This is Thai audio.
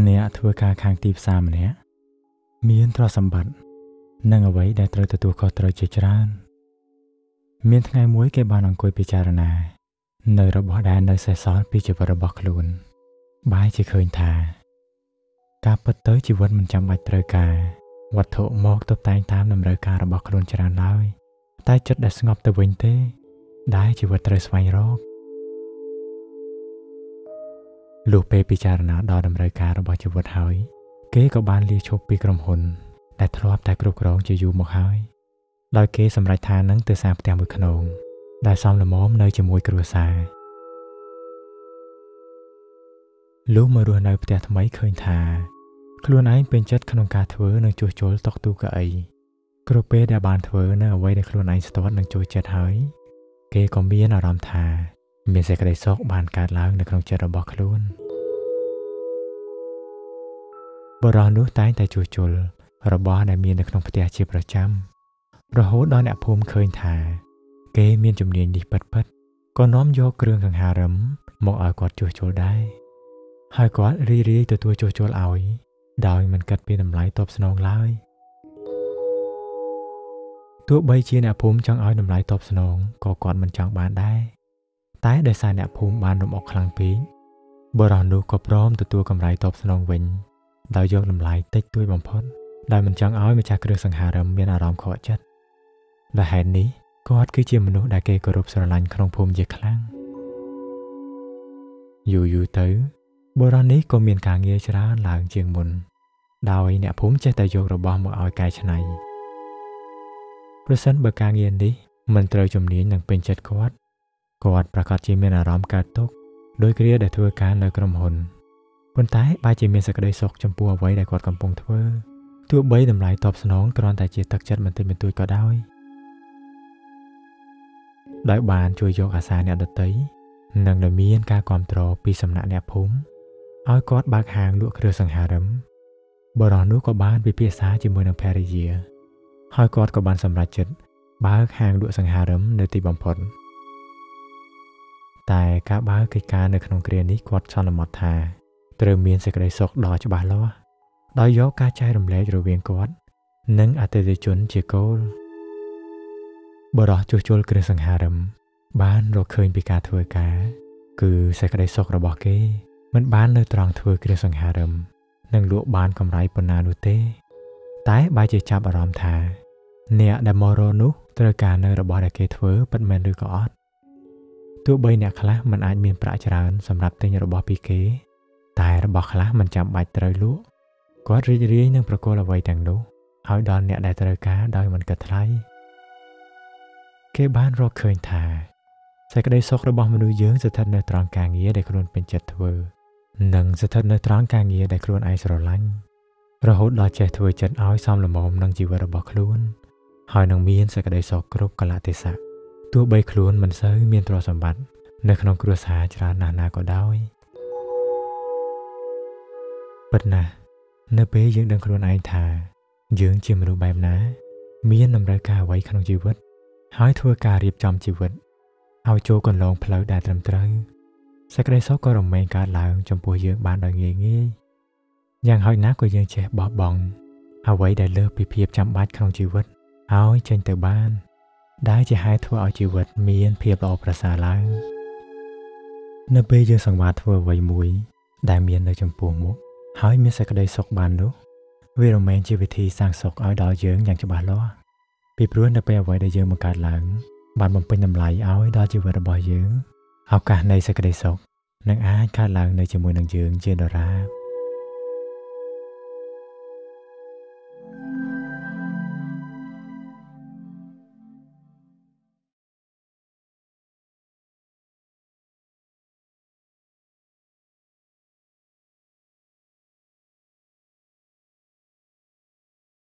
เนื้อทัวการคางตีบสามเนื้อมีอันตรสัมบัตินั่งเอาไว้ได้ตรวจตัวคอตรวจเจริญมีทั้งไงมวยเก็บบานองคุยพิจารณาในระบบแดนในเซซอนพิจารณาระบบลุนบายจะเคยทาการเปิดเผยชีวิตมันจำไว้ตรวจการวัตถุมอกตบแต่งตามนำรายการระบบลุนจริญแล้วใต้จุดได้สงบตัวเองเต้ได้ชีวิตตรวจสวายโรคลูกเปพิจารณาดอดำรายการระบบชีวิตหายเก๋กับบานเลี้ยชกปีกรมหุนแต่ทรวบแต่กรุกร้องจะอยู่หมกหายลอยเก๋สำหรับทานนั่งเตะสามเตียงบุกขนมได้ซ้อมละม้อมในจมูกกลัวซาลูกมาดูในปฏิทินไม้เคยทาครัวนั้นเป็นจัดขนมกาเถื่อนในโจโจลตอกตูกไอกรุเป้ดาบานเถื่อนเอาไว้ในครัวนั้นสตอว์ในโจเจ็ดหายเก๋ก็มีอารมณ์ทาเมียใส่กระไดซอกบานการล้างในขนมเจ็ดระบอกครัวบรอนุตายแต่โจโจลระบอได้มีในขนมปฏิทินประจำเราโหดดอนอภูมิเคยทาเกเมียนจำเนียนดีปัดปัดก็น้อมโยกเครื่องขังหารำมองอายกอดโจโจได้หายกอดรีๆตัวโจโจเอาดาวมันกัดเป็นน้ำไหลตบสนองล้ายตัวใบเชียนอภูมิจังเอาน้ำไหลตบสนองก็กอดมันจังบานได้ตายได้สายอภูมิบานนมออกคลังปีบรอนดูก็พร้อมตัวกำไรตบสนองเว้นดาวโยกน้ำไหลเต็กด้วยบอมพอนดาวมันจังเอาไม่จากเครื่องสังหารำเมียนอารมณ์ขอจัดและแห่งนี้ก็อัดคือเจียมนุษย์ได้เกกรุบสารลันครองภูมิเยอะคลั่งอยู่ๆเต๋อบรอนนี้ก็มีการเงียชราหลังเจียงมุนดาวไอเนี่ยผมจะแต่โยกระบอมมาเอากายชนัยเพราะฉะนั้นเบอร์การเงียนี้มันเตยจมนี้หนังเป็นเจ็ดกอดประกาศเจียมนารามการตกโดยเกลียดได้ทัวการในกรมหนคนท้ายบายเจียมสักได้ศกจำปัวไว้ได้กอดกำปงทัวตัวใบดำไหลตอบสนองกรอนแต่เจตักจัดมันเต็มเป็นตัวก็ได้ได้บานช่วยยกอาสาเนี่ยดัดตีนั่งเดมีนการความตรอปีสำนักเนี่ยผมอ้อยกอดบากหางลวกเครือสังหารมบรอนุก็บ้านไปเพียสาจิมือนังแพริเยียอ้อยกอดก็บ้านสำราจิตบากหางลวกสังหารมในตีบอมผลแต่กาบ้ากิจการในขนมเกลียนนี้กอดซอนละหมดทาเตรียมเมียนเสกได้ศกดอจะบานล้อได้ยกกาใจรำเละระเวียงกอดนั่งอาเตจจุนเจโกลบรอจูจูลกระสังหารมบ้านเราเคยปีกาทัวกาคือใส่กระไดซอกระบอกเก้มันบ้านเลยตรองทัวกระสังหารมนั่งลวกบ้านกำไรปนานุเต้ตายบายเจจับอารมณ์ทาเนี่ยดามอรนุตระการในระบอกได้เกทัวปัดแมนดูกอดตัวใบเนี่ยคละมันอาจมีประจานสำหรับเตยระบอกปีเก้ตายระบอกคละมันจำใบตรลวกกอดรีรีนั่งประกอบละไว้แต่งดูเอาดอนเนี่ยได้ตระกาได้มันกระไรเก็บบ้านเราเคยทาใส่กระไดซอกระบอมมันดูเยอะสะทัดในตรองกลางเงี้ยได้ครวนเป็นเจ็ดทเวอร์หนึ่งสะทัดในตรองกลางเงี้ยได้ครวนไอสโลลันเราหดลอเจ็ดทเวอร์เจ็ดอ้อยซ้อมละมอมนังจีวรบอกครวนหอยนางเมียนใส่กระไดซอกรูปกะละเตสะตัวใบครวนมันเซ้ยเมียนตรอสมบัติในขนมครัวสาจรานาก็ได้ปัดนะเนเป้ยังดังครวนไอทาเยื้องจีมรูแบบนะเมียนนำรายการไว้ขนมจีวัดหายทัวการเรียบจำชีวิตเอาโจก่อนลองเพลดาตรำตรึงสักได้ซอกก็รำแมงการหลังจำปัวเยอะบานดอยเงี้ยงี้ยังหอยนักก็ยังเจ็บบ่บองเอาไว้ได้เลิกเพียบจำบัดของชีวิตเอาเช่นแต่บ้านได้จะหายทัวเอาชีวิตมีอันเพียบรอประสาหลังนเปย์ยังสังวาทัวไว้มวยได้เมียนในจำปัวมุกหายเมียสักได้ซอกบานดูเวรแมงชีวิตที่สร้างซอกเอาดอยเยอะอย่างจะบานล้อปีพรุ่นได้ไปเอาไว้ได้เยอะมาการหลังบานมันเป็นน้ำไหลเอาไว้ดอจิวระบอยเยอะเอาการในสกัดได้ศกนางอาจการหลังในจมูกนางเยืองเจนดรา